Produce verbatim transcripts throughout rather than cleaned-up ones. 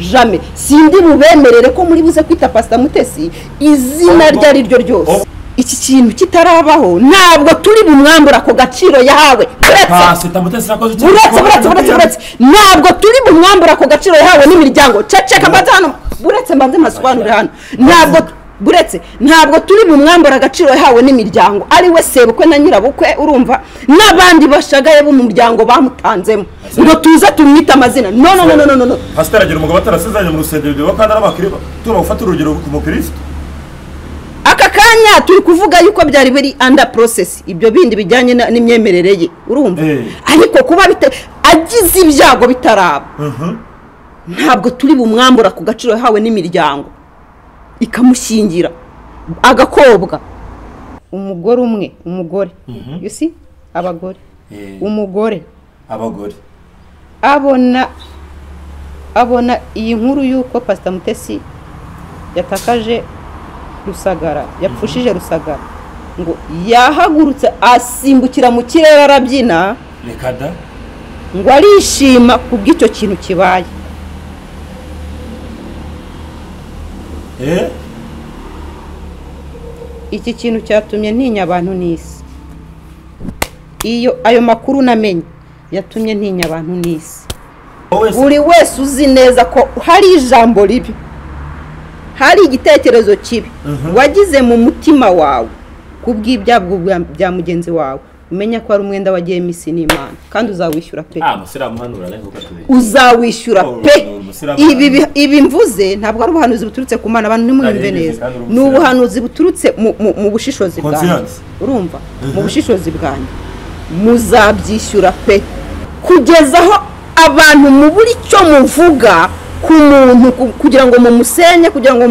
jamais. Sindi bubemerere ko muri buze kwita Pastor Mutesi izina rya ari ryo ryose. Iki kintu kitarabaho ntabwo turi bumwambura ko gaciro yahawe. Pastor Mutesi nakoze cyane. Buretse buretse buretse buretse. Ntabwo turi bumwambura ko gaciro yahawe n'imiryango. Ceceka batano. Buretse mbanze masobanura hano. Ntabwo buretse ntabwo turi bumwambura agaciro yahawe n'imiryango. Ari we sebukwe na nyirabukwe urumva nabandi bashagaye b'umuryango bamutanzemo. Ngo tuza tumwita amazina. No no no no no no. Pastor agira umugabo atarasezeranye mu rusengero rwe kandi arabakiriba. Tuba gufata urugero rw'umukristo. Akakanya turi kuvuga yuko byari biri under process ibyo bindi bijyanye n'imyemerere ye urumva ariko kuba agize ibyago bitaraba ntabwo turi bumwambura ku gaciro yahawe n'imiryango ikamushingira agakobwa umugore umwe umugore you see abagore umugore abagore abona abona iyi nkuru yuko Pastor Mutesi yatakaje Rusagara yapfushije Rusagara ngo yahagurutse asimbukira mu kirere arabyina rekada ngo arishima kubw'icyo kintu kibaye eh iki kintu cyatumye ntinya abantu n'isi iyo ayo makuru namenye yatumye ntinya abantu n'isi uri wese uzi neza ko hari ijambo ribi hari igitekerezo kibi wagize mu mutima wawe kubw'ibyabwo bya mugenzi wawe umenya ko ari umwenda wagiye misi n'Imana kandi uzawishyura pe ah musiramu hanura ariko katuri uzawishyura pe ibi ibi mvuze ntabwo ari ubuhanuzi buturutse ku Mana abantu nimwumve neza ni ubuhanuzi buturutse mu bushishozi bwanyu urumva mu bushishozi bwanyu muzabyishyura pe kugezaho abantu mu buri cyo muvuga ku muntu kugira ngo mumusenye kugira ngo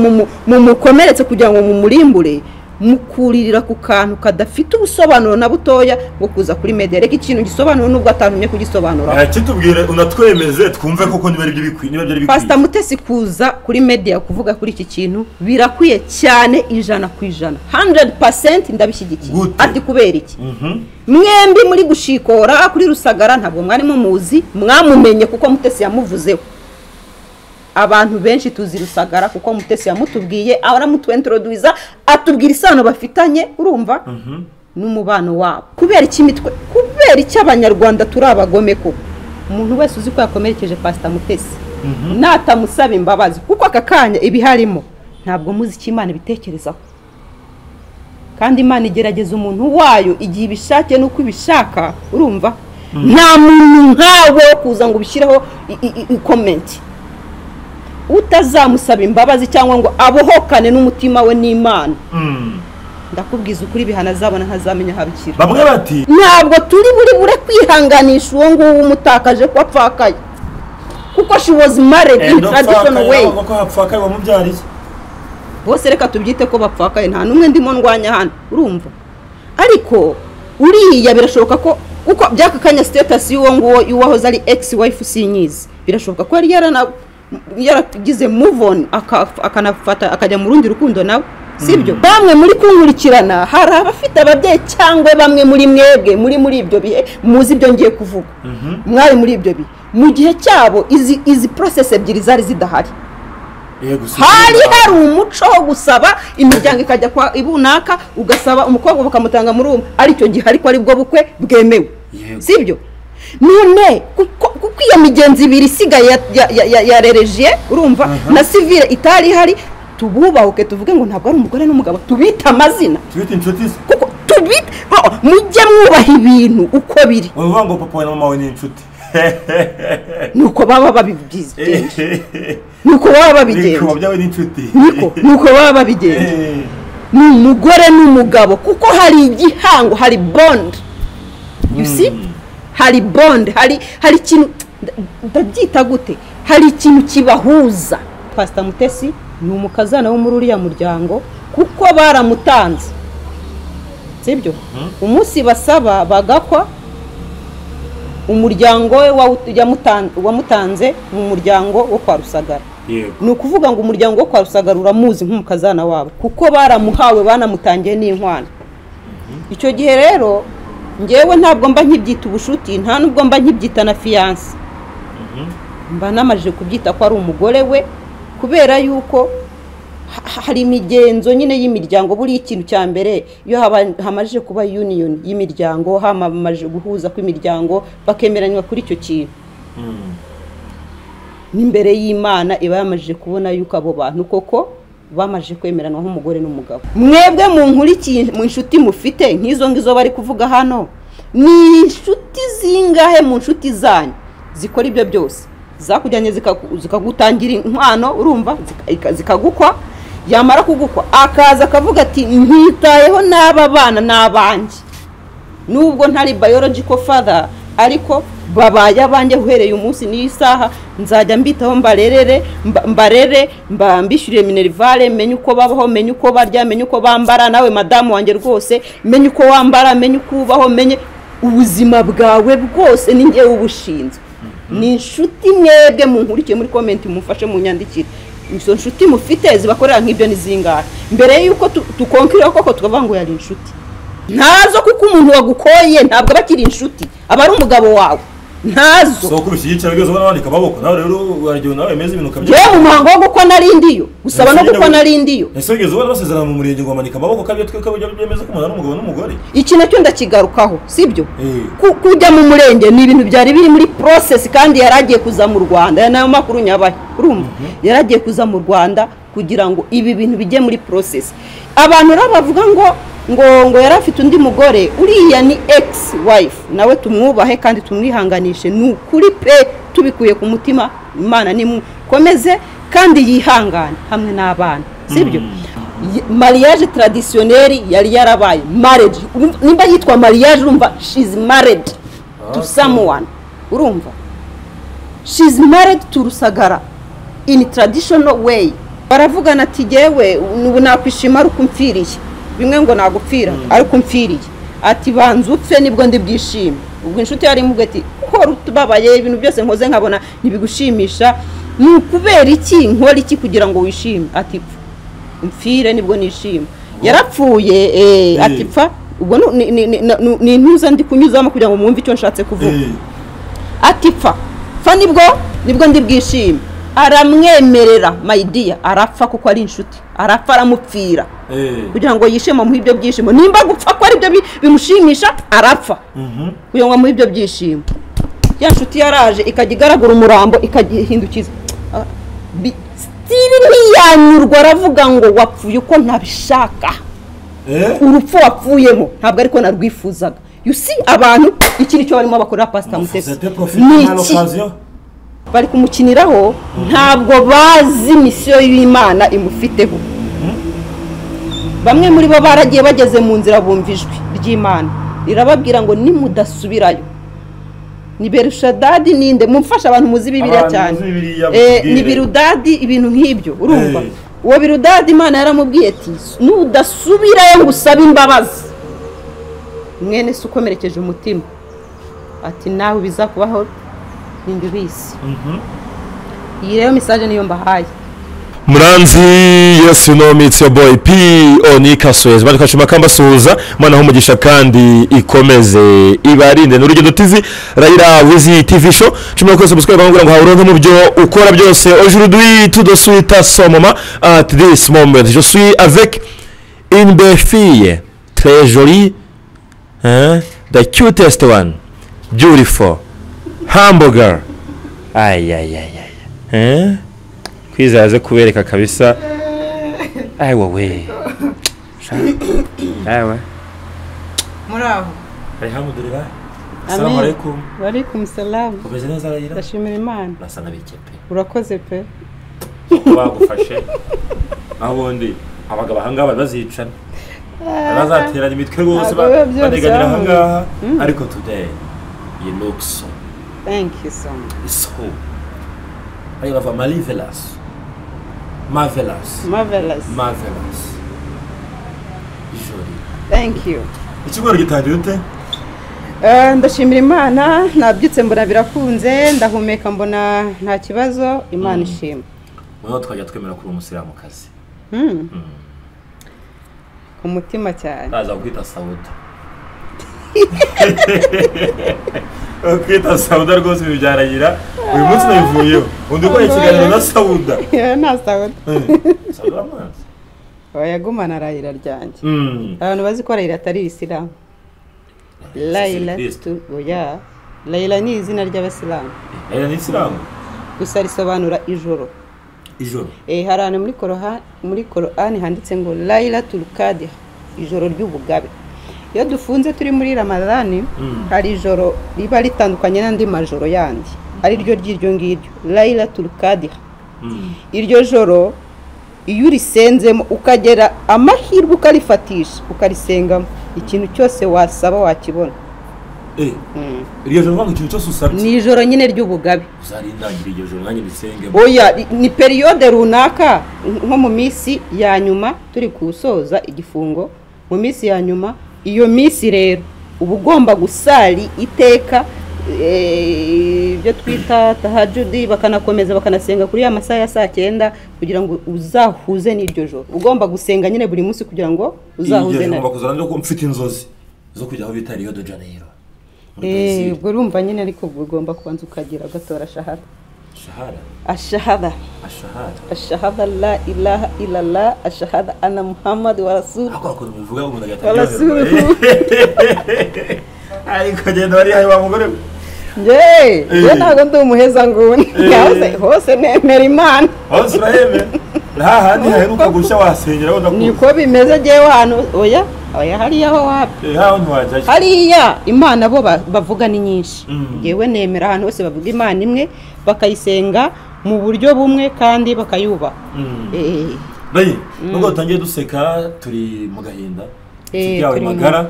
mumukomeretse kugira ngo mumurimbure mukuririra ku kantu kadafite ubusobanuro na butoya ngo kuza kuri media reka ikintu gisobanura nubwo atantumye kugisobanura kitubwire unatwemeze twumve koko niba ibyo bikwiye Pastor Mutesi kuza kuri media kuvuga kuri iki kintu birakwiye cyane ijana ku ijana one hundred percent ndabishyigikiye ati kubera iki mwembi muri gushikora kuri Rusagara ntabwo mwari muzi mwamumenye kuko Mutesi yamuvuzeho abantu benshi tuzi Rusagara kuko Mutesi yamutubwiye aramutwentroduiza atubwira isano bafitanye urumva n'umubano wabo kubera iki mitwe kubera iki abanyarwanda turabagome ko umuntu wese uzi ko yakomerekeje Pastor Mutesi natamusaba imbabazi kuko akakanya ibiharimo ntabwo muzi iki Imana bitekerezaho kandi Imana igerageza umuntu wayo igihe ibishake nuko ibishaka urumva nta muntu nkawe kuza ngo ubishyireho comment utazamusaba imbabazi cyangwa ngo abohokane n'umutima we n'Imana ndakubwiza ukuri bihana zabona ntazamenya habikira bamwe bati ntabwo turi buri bure kwihanganisha uwo nguwo umutakaje ko apfakaye kuko she was married in traditional way kuko apfakaye wa mubyariye bose reka tubyite ko bapfakaye nta numwe ndimo ndwanya hano urumva ariko uriya birashoboka ko uko byakakanya status y'uwo nguwo y'uwahoze ari ex wife sinyizi birashoboka ko yari yarana yaragize move on akanafata akajya mu rundi rukundo nawe sibyo bamwe muri kunkurikirana hari abafite ababyeyi cyangwa bamwe muri mwebwe muri muri ibyo bihe muzi ibyo ngiye kuvuga mwari muri ibyo bihe mu gihe cyabo izi izi process ebyiri zari zidahari hari hari umuco wo gusaba imiryango ikajya kwa ibunaka ugasaba umukobwa bakamutanga muri umwe ari cyo gihe ariko ari bwo bukwe bwemewe sibyo none kuko iyo migenzi ibiri sigaye yarereje urumva na civile itari hari tububahuke tuvuge ngo ntabwo ari umugore n'umugabo tubita amazina tubita inshuti kuko tubita mujye mwubaha ibintu uko biri uvuga ngo papa we na mama we ni inshuti nuko baba babigenje nuko baba babigenje nuko byawe ni inshuti nuko baba babigenje ni umugore n'umugabo kuko hari igihango hari bond you see hari bond hari hari kintu ndabyita gute hari ikintu kibahuza Pastor Mutesi ni umukazana wo muri uriya muryango kuko baramutanze sibyo umunsi basaba bagakwa umuryango we wamutanze mu muryango wo kwa Rusagara ni ukuvuga ngo umuryango wo kwa Rusagara uramuzi nk'umukazana wabo kuko baramuhawe banamutangiye n'inkwano icyo gihe rero ngewe ntabwo mba nkibyita ubushuti nta nubwo mba nkibyita na fiance mba namaje kubyita ko ari umugore we kubera yuko hari imigenzo nyine y'imiryango buri ikintu cya mbere iyo hamaje kuba union y'imiryango hamamaje guhuza kw'imiryango bakemeranywa kuri icyo kintu n'imbere y'Imana iba yamaje kubona yuko abo bantu koko bamaje kwemerana nk'umugore n'umugabo mwebwe mu nkurikiye mu nshuti mufite nk'izo ngizo bari kuvuga hano ni inshuti zingahe mu nshuti zanyu zikora ibyo byose zakujyanye zikagutangira inkwano urumva zikagukwa yamara kugukwa akaza akavuga ati ntitayeho n'aba bana n'abanje nubwo ntari biological father ariko babaye abanje uhereye umunsi n'isaha nzajya mbitaho mbarerere mbarere mbambishyure minerivale menye uko babaho menye uko barya menye uko bambara nawe madamu wanjye rwose menye uko wambara menye uko ubaho menye ubuzima bwawe bwose ni ngewe ubushinzwe ni inshuti mwebwe munkurikiye muri comment mumfashe mu nyandikire izo nshuti mufite zibakorera nk'ibyo nizingara mbere yuko tukonkira koko tukavuga ngo yari inshuti ntazo kuko umuntu wagukoye ntabwo bakiri inshuti aba ari umugabo wawe ntazo so kurushyikira bigozo bananika baboko nawe rero waryo nawe meze ibintu kabyo yewe umuhango wo gukona arindiyo gusaba no gukona arindiyo ese bigozo barasezerana mu murenge ngo amanika baboko kabyo twe kabyo byemeze ko umuntu n'umugabo n'umugore iki nacyo ndakigarukaho sibyo kujya mu murenge ni ibintu byari biri muri process kandi yaragiye kuza mu Rwanda nayo makuru nyabaye urumva yaragiye kuza mu Rwanda kugira ngo ibi bintu bijye muri process abantu rabavuga ngo ngongo yarafite undi mugore uriya ni ex wife nawe tumwubahe kandi tumwihanganishe n'ukuri pe tubikuye ku mutima Imana nimukomeze kandi yihangane hamwe n'abana sibyo mariage traditionnelle yari yarabaye marriage nimba yitwa mariage urumva she is married to someone urumva she is married to Rusagara in traditional way baravugana ati jewe ubu nakwishima rukumfiriye bimwe ngo nagupfira ariko mfiriye ati banzupfe nibwo ndi byishimye ubwo inshuti yari mvuga ati ko rubabaye ibintu byose nkoze nkabona nibigushimisha nukubera iki nkora iki kugira ngo wishime ati mfire nibwo nishime yarapfuye ati pfa ubwo ni ntuza ndi kunyuzamo kugira ngo mwumve icyo nshatse kuvuga ati pfa pfa nibwo nibwo ndi byishimye aramwemerera maidia arapfa kuko ari inshuti arapfa aramupfira kugira ngo yishema mu ibyo byishimo nimba gupfa ko ari ibyo bimushimisha arapfa kugira ngo mu ibyo byishimo ya nshuti yaraje ikagigaragura umurambo ikagihindukiza stili yanyurwa ravuga ngo wapfuye uko ntabishaka urupfu wapfuyemo ntabwo ariko narwifuzaga you see abantu iki nicyo barimo bakora Pastor Mutesi bari kumukiniraho ntabwo bazi misiyo y'Imana imufiteho bamwe muri bo baragiye bageze mu nzira bumvijwe ry'Imana irababwira ngo ni mudasubirayo ni Berushadadi ninde mumfasha abantu muzi Bibiliya cyane eh ni Birudadi ibintu nk'ibyo urumva uwo Birudadi Imana yaramubwiye ati nudasubirayo ngusaba imbabazi mwene sukomerekeje umutima ati nawe bizakubaho indubisi mhm yireo message niyo mbahaye muranzi yes you know me it's your boy P Onika soyez bari kashima kamba suza mwana ho mugisha kandi ikomeze ibarinde n'urugendo tizi Raila wizi T V show tumwe ko subscribe bangura ngo hawuronke mu byo ukora byose aujourd'hui tout de suite à ce moment at this moment je suis avec une belle fille très jolie hein the cutest one beautiful hamburger ay ay ay ay eh kwizaze kubereka kabisa ay wowe aywa muraho alhamdulillah assalamu alaykum wa alaykum salam ubeze neza Raila ndashimira Imana basa nabike pe urakoze pe bagufashe abondi abagabo hangaba bazicana bazatera imitwe bose badeganira hangaha ariko today you look so thank you so much. So, I love marvelous, marvelous, marvelous, marvelous. Jolie. Thank you. It's going to get tired, don't you? Ndashimira Imana nabyutse mbona birakunze ndahumeka mbona nta kibazo Imana ishima. Wowe twajya twemera kuri umusiramu kazi. Mhm. Ku mutima cyane. Naza kwita Sauda. Okay, that's how that goes with Jaragira. umunsi navuyeho undiko ikiganiro na Sauda ya na Sauda salama wayagumana rayira ryanje abantu bazi ko rayira atari Islam Lailatul Qadr Laila ni izina ry'abasilamu Laila ni Islam gusa risobanura ijoro ijoro eh harane muri Qur'an muri Qur'an handitse ngo Lailatul Qadr ijoro ry'ubugabe iyo dufunze turi muri Ramadhani hari ijoro riba ritandukanye n'andi majoro yandi ari ryo ryiryo ngiryo Lailatul Qadr iryo joro iyo urisenzemo ukagera amahirwe ukarifatisha ukarisenga ikintu cyose wasaba wakibona eh iryo joro ngo ikintu cyose usaba ni ijoro nyine ry'ubugabe uzarindangira iryo joro nange bisenge oya ni periode runaka nko mu misi ya nyuma turi kusoza igifungo mu misi ya nyuma iyo misi rero ubugomba gusali iteka ibyo twita tahajudi bakanakomeza bakanasenga kuri ya masaha ya saa cyenda kugira ngo uzahuze n'iryo joro ugomba gusenga nyine buri munsi kugira ngo uzahuze na mfite inzozi zo kujya aho bita Rio de Janeiro eh ubwo urumva nyine ariko ugomba kubanza ukagira gatora shahada shahada ashahada ashahada ashahada la ilaha illa Allah ashahada anna muhammad wa rasul akora kuvuga umuntu agatangira ariko je ndori ayo bamugore Jee, yana gondo muheza nguni. Yaose hose nemera Imana. Hose raheme. La hani heruka gusha wasenyera wanda ko. Niko bimeze je wano oya, oya hari yaho wapi. Eh hano waje. Hari ya Imana bo bavuga ni nyinshi. Yewe nemera hano hose bavuga Imana imwe bakayisenga mu buryo bumwe kandi bakayuba. Eh. Bayi, ngo tangiye duseka turi mu gahinda. Eh, turi magara.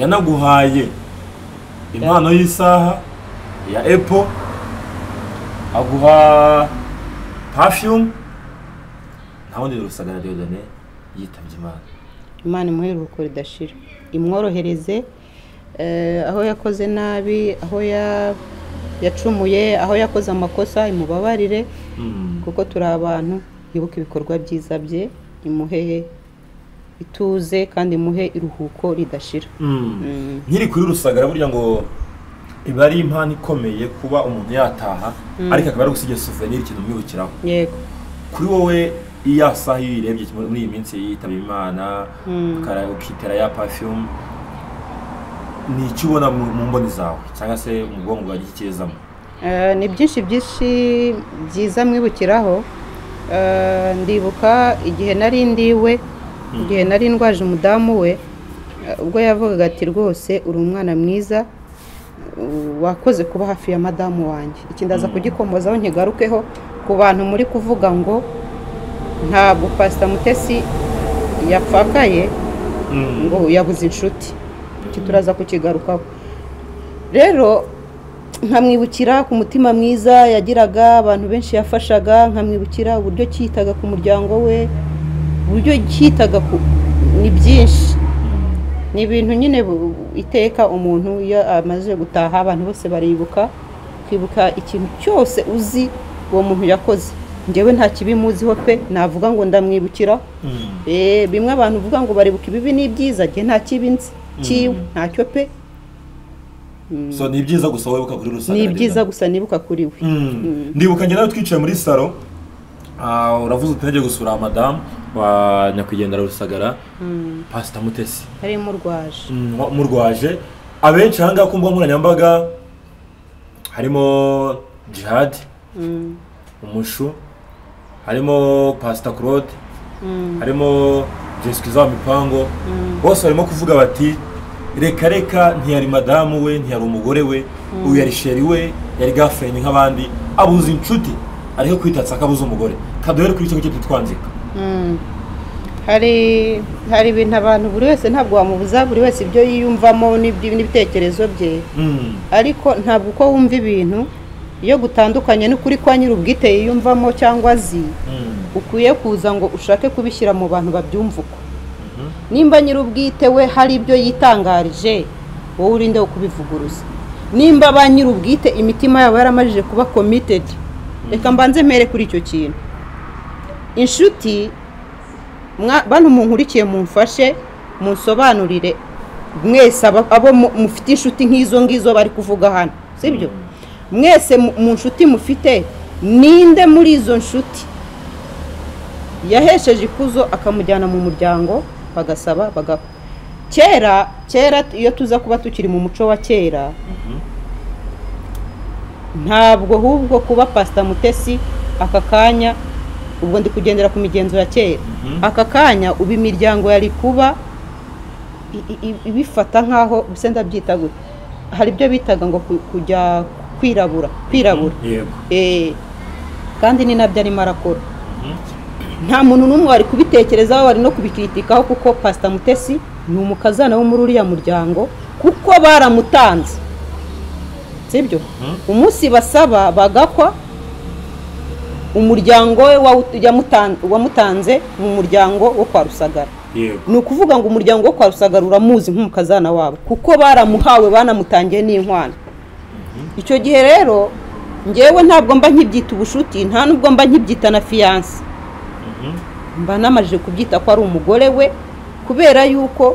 Yanaguhaye impano y'isaha ya Apple aguha perfume nawundi Rusagara diyodane yitabye Imana Imana imwiruko ridashira imworohereze eh aho yakoze nabi aho ya yacumuye aho yakoze amakosa imubabarire kuko turi abantu yibuka ibikorwa byiza bye imuhehe ituze kandi muhe iruhuko ridashira nkiri kuri Rusagara burya ngo ibari impano ikomeye kuba umuntu yataha ariko akaba ari gusiga souvenir ikintu mwibukiraho yego kuri wowe iyasaha yirebye muri iyi minsi yitaba Imana akara ukitera ya perfume ni kibona mu mboni zawe cyangwa se umugongo wa gikezamo eh ni byinshi byinshi byiza mwibukiraho eh ndibuka igihe nari ndiwe igihe nari ndwaje umudamu we ubwo yavugaga ati rwose uri umwana mwiza wakoze kuba hafi ya madamu wanjye ikindaza kugikomoza aho nkigarukeho ku bantu muri kuvuga ngo ntabwo Pastor Mutesi yapfakaye ngo yabuze inshuti kituraza kukigarukaho rero nkamwibukira ku mutima mwiza yagiraga abantu benshi yafashaga nkamwibukira uburyo cyitaga ku muryango we uburyo cyitaga ni byinshi ni ibintu nyine iteka umuntu iyo amaze gutaha abantu bose baribuka kwibuka ikintu cyose uzi uwo muntu yakoze ngewe nta kibimuziho pe navuga ngo ndamwibukira eh bimwe abantu uvuga ngo baribuka ibibi ni byiza je nta kibinzi kiwe ntacyo pe so ni byiza gusa wibuka kuri Rusagara ni byiza gusa nibuka kuri we ndibuka ngenda twicaye muri salon ah uravuze utege gusura madame wa nyakwigendera Rusagara Pastor Mutesi ari murwaje murwaje abenshi hanga kumba nkoranyambaga harimo Jihad umushu harimo Pastor Claude harimo Jeskiza mipango bose barimo kuvuga bati reka reka ntiyari madame we ntiyari umugore we uyu yari sheri we yari gafrenye nk'abandi abuze inshuti ariho kwitatsa akabuze umugore kadohere kuri cyo cyo twandika hari hari ibintu abantu buri wese ntabwo wamubuza buri wese ibyo yiyumvamo n'ibitekerezo bye ariko ntabwo uko wumva ibintu iyo gutandukanye n'ukuri kwa nyiri ubwite yiyumvamo cyangwa azi ukwiye kuza ngo ushake kubishyira mu bantu babyumva uko nimba nyiri ubwite we hari ibyo yitangarije wowe urinde kubivuguruza nimba ba nyiri ubwite imitima yabo yaramajije kuba committed reka mbanze mere kuri icyo kintu inshuti bantu munkurikiye mumfashe munsobanurire mwese abo mufite inshuti nk'izo ngizo bari kuvuga hano sibyo mwese mu nshuti mufite ninde muri izo nshuti yahesheje ikuzo akamujyana mu muryango bagasaba bagapfa. Kera kera iyo tuza kuba tukiri mu muco wa kera ntabwo hubwo kuba Pastor Mutesi aka kanya ubwo ndi kugendera ku migenzo ya kera aka kanya ubi miryango yari kuba ibifata nkaho bise ndabyita gute hari byo bitaga ngo kujya kwirabura kwirabura eh kandi ni nabyo ari marakora nta muntu numwe ari kubitekerezaho ari no kubikritikaho kuko Pastor Mutesi ni umukazana wo muri uriya muryango kuko baramutanze sibyo umunsi basaba bagakwa umuryango we wamutanze mu muryango wo kwa Rusagara. Ni ukuvuga ngo umuryango wo kwa Rusagara uramuzi nk'umukazana wabo kuko baramuhawe banamutangiye n'inkwano. Icyo gihe rero ngewe ntabwo mba nkibyita ubushuti nta nubwo mba nkibyita na fiance mba namaje kubyita ko ari umugore we kubera yuko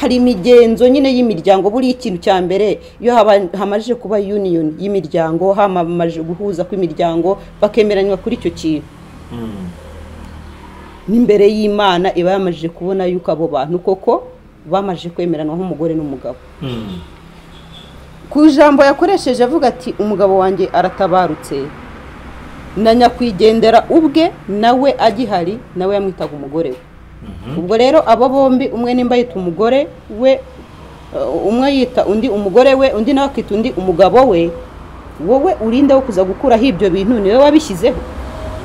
hari imigenzo nyine y'imiryango buri ikintu cya mbere iyo hamaje kuba union y'imiryango hamaje guhuza kw'imiryango bakemeranywa kuri icyo kintu n'imbere y'Imana iba yamaje kubona yuko abo bantu koko bamaje kwemeranwa nk'umugore n'umugabo. Ku ijambo yakoresheje avuga ati umugabo wanjye aratabarutse na nyakwigendera ubwe nawe agihari nawe yamwitaga umugore we. Ubwo rero abo bombi umwe nimba yita umugore we umwe yita undi umugore we undi nawe akita undi umugabo we wowe urinda wo kuza gukura hibyo bintu niwe wabishyizeho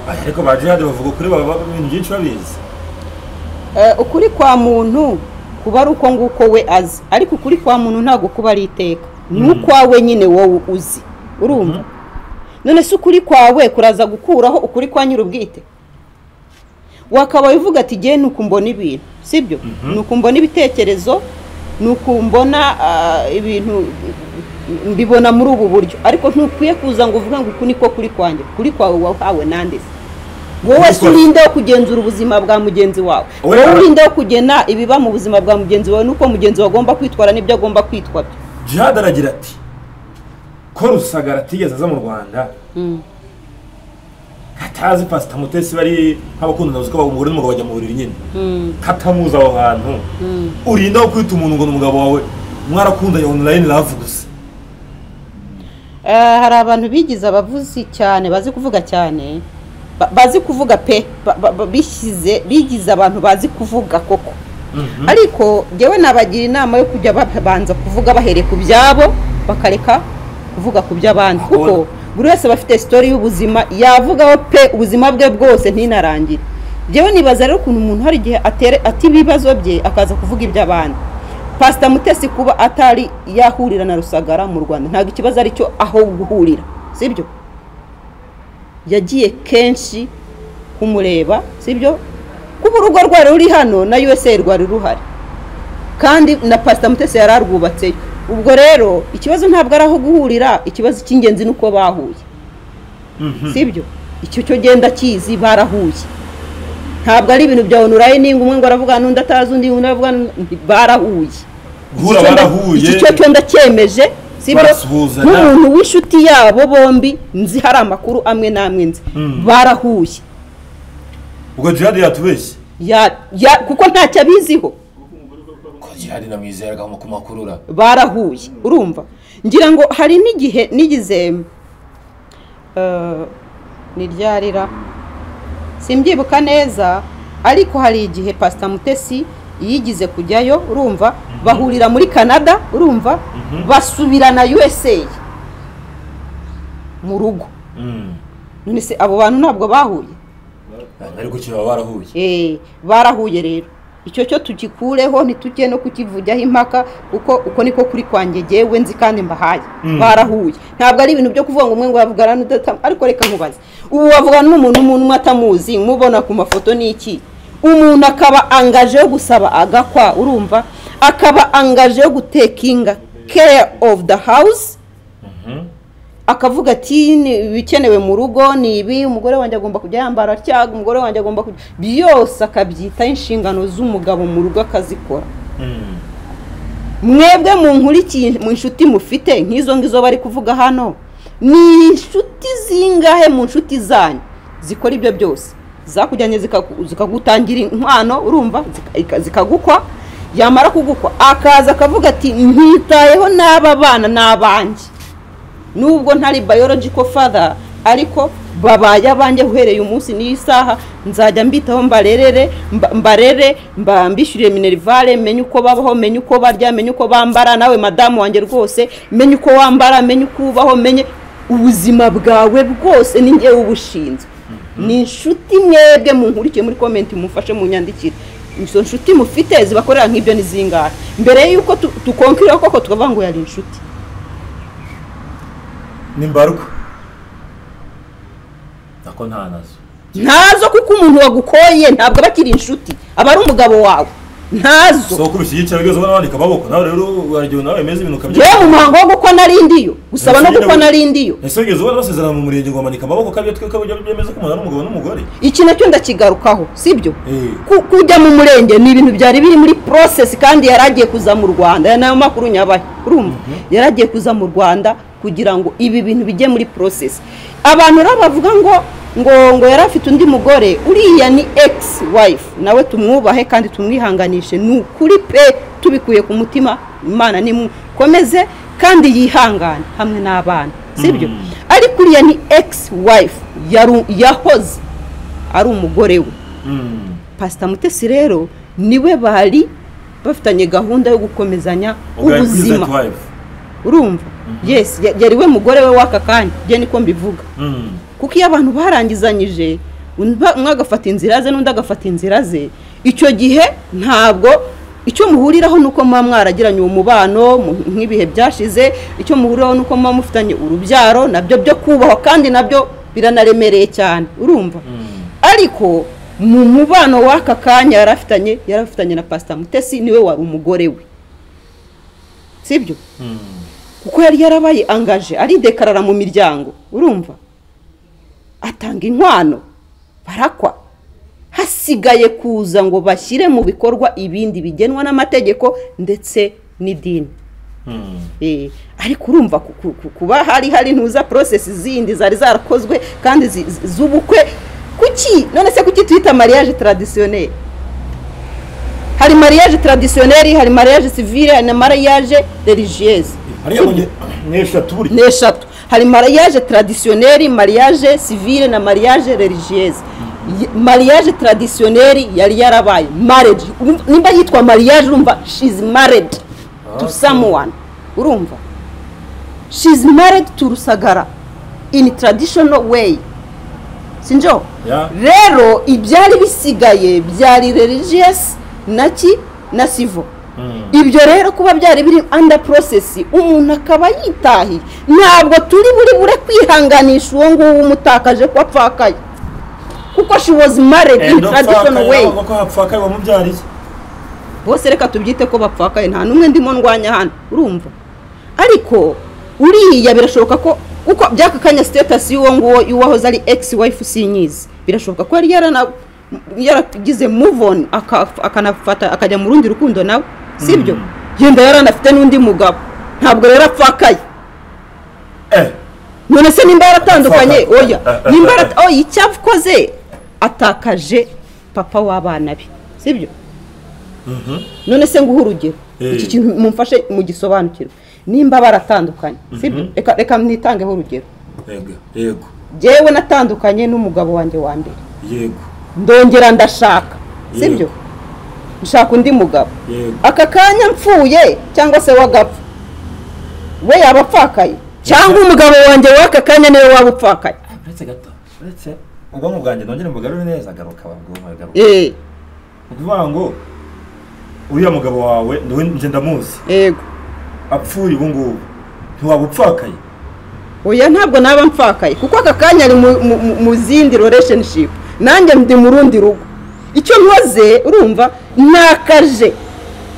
ariko bagira bavuga kuri baba ibintu byinshi babizi eh ukuri kwa muntu kuba ari uko nguko we azi ariko ukuri kwa muntu ntago kuba ari iteka n'ukwawe nyine wowe uzi urumva none se ukuri kwawe kuraza gukuraho ukuri kwa nyirubwite wakaba bivuga ati giye nukumbona ibintu sibyo nukumbona ibitekerezo nukumbona ibintu mbibona muri ubu buryo ariko ntukwiye kuza ngo uvuga ngo kuniko kuri kwanje kuri kwawe wawe nandese wowe urinde wo kugenzura ubuzima bwa mugenzi wawe wowe urinde wo kugena ibiba mu buzima bwa mugenzi wawe nuko mugenzi wagomba kwitwara n'ibyo agomba kwitwa byo. Jihad aragira ati ko Rusagara atigeze aza mu Rwanda katazi Pastor Mutesi bari abakundana uziko bagumugore n'umugabo bajya mu buriri nyine katamuza aho hantu urinda wo kwita umuntu ngo n'umugabo wawe mwarakundanye online love gusa. Eh hari abantu bigize abavuzi cyane bazi kuvuga cyane bazi kuvuga pe bishyize bigize abantu bazi kuvuga koko ariko jewe nabagira inama yo kujya babanza kuvuga bahere ku byabo bakareka kuvuga ku by'abandi kuko buri wese bafite story y'ubuzima yavugaho pe ubuzima bwe bwose ntinarangira. Jewe nibaza rero kuntu umuntu hari gihe atere ati bibazo bye akaza kuvuga iby'abandi. Pastor Mutesi kuba atari yahurira na Rusagara mu Rwanda ntago ikibazo ari cyo aho guhurira sibyo yagiye kenshi kumureba sibyo kuburugo rwari uri hano na U S A rwari ruhari kandi na Pastor Mutesi yararwubatse. Ubwo rero ikibazo ntabwo araho guhurira ikibazo cy'ingenzi nuko bahuye sibyo icyo cyo genda kizi barahuye ntabwo ari ibintu bya onuraye ninga umwe ngo aravuga n'undi atazi undi undi aravuga barahuye guhura barahuye icyo cyo cyo ndacyemeje sibyo n'umuntu w'inshuti yabo bombi nzi hari amakuru amwe namwe nzi barahuye ubwo Jihad yatubeshye ya kuko ntacyo abiziho Jihad na mizera kama kumakurura barahuye urumva ngira ngo hari nigihe nigize eh niryarira simbyibuka neza ariko hari igihe Pastor Mutesi yigize kujyayo urumva bahurira muri Canada urumva basubirana U S A mu rugo none se abo bantu ntabwo bahuye ariko kiba barahuye eh barahuye rero icyo cyo tukikureho ntitugiye no kukivujyaho impaka uko uko niko kuri kwanje jewe nzi kandi mbahaye barahuye ntabwo ari ibintu byo kuvuga ngo umwe ngo yavugana n'udata ariko reka nkubaze ubu wavugana n'umuntu umuntu mwatamuzi mubona ku mafoto n'iki umuntu akaba angaje yo gusaba agakwa urumva akaba angaje yo gutekinga care of the house akavuga ati bikenewe mu rugo ni ibi umugore wanjye agomba kujya yambara cyaga umugore wanjye agomba kujya byose akabyita inshingano z'umugabo mu rugo akazikora mwebwe mu nkurikiye mu nshuti mufite nk'izo ngizo bari kuvuga hano ni inshuti zingahe mu nshuti zanyu zikora ibyo byose zakujyanye zikagutangira inkwano urumva zikagukwa yamara kugukwa akaza akavuga ati ntitayeho naba bana nabanje nubwo ntari biological father ariko babaye abanje uhereye umunsi n'isaha nzajya mbitaho mbarerere mbarere mbambishyure minerivale menye uko babaho menye uko barya menye uko bambara nawe madamu wanjye rwose menye uko wambara menye uko ubaho menye ubuzima bwawe bwose ni ngewe ubushinzwe ni inshuti mwebwe munkurikiye muri comment mumfashe mu nyandikire izo nshuti mufite zibakorera nk'ibyo nizingara mbere yuko tukonkira koko tukavuga ngo yari inshuti nimbaruka nazo nazo kuko umuntu wagukoye ntabwo bakiri inshuti abari umugabo wawe nazo so kurushyikira byo zobana bandika baboko nawe rero waragiye nawe meze ibintu kabye je umuhango guko narindiyo gusaba no guko narindiyo ese ngeze ubona basezerana mu murenge ngo bandika baboko kabye tweka byo byemeza ko umuntu umugabo n'umugore iki nacyo ndakigarukaho sibyo kujya mu murenge ni ibintu byari biri muri process kandi yaragiye kuza mu Rwanda nayo makuru nyabaye urumva yaragiye kuza mu Rwanda kugira ngo ibi bintu bijye muri process abantu rabavuga ngo ngo ngo yarafite undi mugore uriya ni ex wife nawe tumwubahe kandi tumwihanganishe nukuri pe tubikuye ku mutima imana ni komeze kandi yihangana hamwe n'abana sibyo ariko uriya ni ex wife yahoze ari umugore we Pastor Mutesi rero niwe bari bafitanye gahunda yo gukomezanya ubuzima urumva yes yari we mugore we waka kandi je niko mbivuga kuko iyo abantu barangizanyije umwe agafata inzira ze n'undi agafata inzira ze icyo gihe ntabwo icyo muhuriraho nuko muba mwaragiranye uwo mubano nk'ibihe byashize icyo muhuriraho nuko muba mufitanye urubyaro nabyo byo kubaho kandi nabyo biranaremereye cyane urumva ariko mu mubano w'aka kanya yarafitanye yarafitanye na Pastor Mutesi niwe wari umugore we sibyo kuko yari yarabaye angaje ari dekarara mu miryango urumva atanga inkwano barakwa hasigaye kuza ngo bashyire mu bikorwa ibindi bigenwa n'amategeko ndetse n'idini eh ariko urumva kuba hari hari ntuza process zindi zari zarakozwe kandi zubukwe kuki none se kuki twita mariage traditionnel hari mariage traditionnel hari mariage civil hari na mariage religieuse n'eshatu hari mariage traditionnel mariage civil na mariage religieuse mariage traditionnel yari yarabaye marriage nimba yitwa mariage urumva she is married to someone urumva she is married to Rusagara in traditional way sinjo rero ibyari bisigaye byari religious naki na civil ibyo rero kuba byari biri under process umuntu akaba yitahi ntabwo turi buri bure kwihanganisha uwo nguwo umutakaje kwa pfakaye kuko she was married in traditional way kuko hapfakaye wa mubyariye bose reka tubyite ko bapfakaye nta numwe ndimo ndwanya hano urumva ariko uriya birashoboka ko uko byakakanya status y'uwo nguwo y'uwahoze ari ex wife sinyizi birashoboka ko yari yarana yaragize move on akanafata akajya mu rundi rukundo nawe sibyo yenda yaranafite n'undi mugabo ntabwo rero apfakaye eh none se nimba yaratandukanye oya nimba oya icyavukoze atakaje papa w'abana be sibyo none se nguha urugero iki kintu mumfashe mu gisobanukiro nimba baratandukanye sibyo reka reka mnitangeho urugero yego yego jewe natandukanye n'umugabo wanjye wa mbere yego ndongera ndashaka sibyo nshaka undi mugabo aka kanya mpfuye cyangwa se wagapfa we yabapfakaye cyangwa umugabo wanjye w'aka kanya niwe wabupfakaye uretse gato uretse ubwo muganje ndongera mbugarure neza garuka babwo garuka eh uvuga ngo uriya mugabo wawe nje ndamuzi yego apfuye ubu ngubu ntiwabupfakaye oya ntabwo naba mpfakaye kuko aka kanya ari mu zindi relationship nanjye ndi mu rundi rugo icyo nkoze urumva nakaje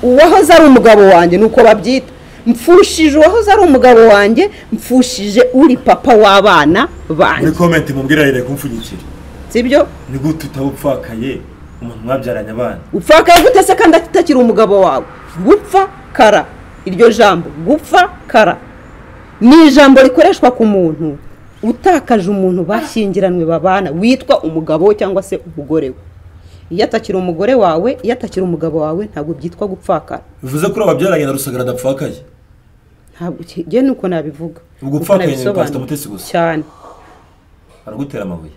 uwahoze ari umugabo wanjye nuko babyita mfushije uwahoze ari umugabo wanjye mfushije uri papa w'abana banje ni comment mumbwira yire kumfunyikira sibyo ni gute utabupfakaye umuntu mwabyaranye abana upfakaye gute se kandi atakiri umugabo wawe gupfa kara iryo jambo gupfa kara ni ijambo rikoreshwa ku muntu utakaje umuntu bashyingiranwe babana witwa umugabo cyangwa se umugore we. Iyo atakira umugore wawe, iyo atakira umugabo wawe ntabwo byitwa gupfakara. Bivuze kuri ababyaranye na Rusagara adapfakaye. Ntabwo je nuko nabivuga. Ugupfakaye ni Pastor Mutesi gusa. Cyane. Aragutera amabuye.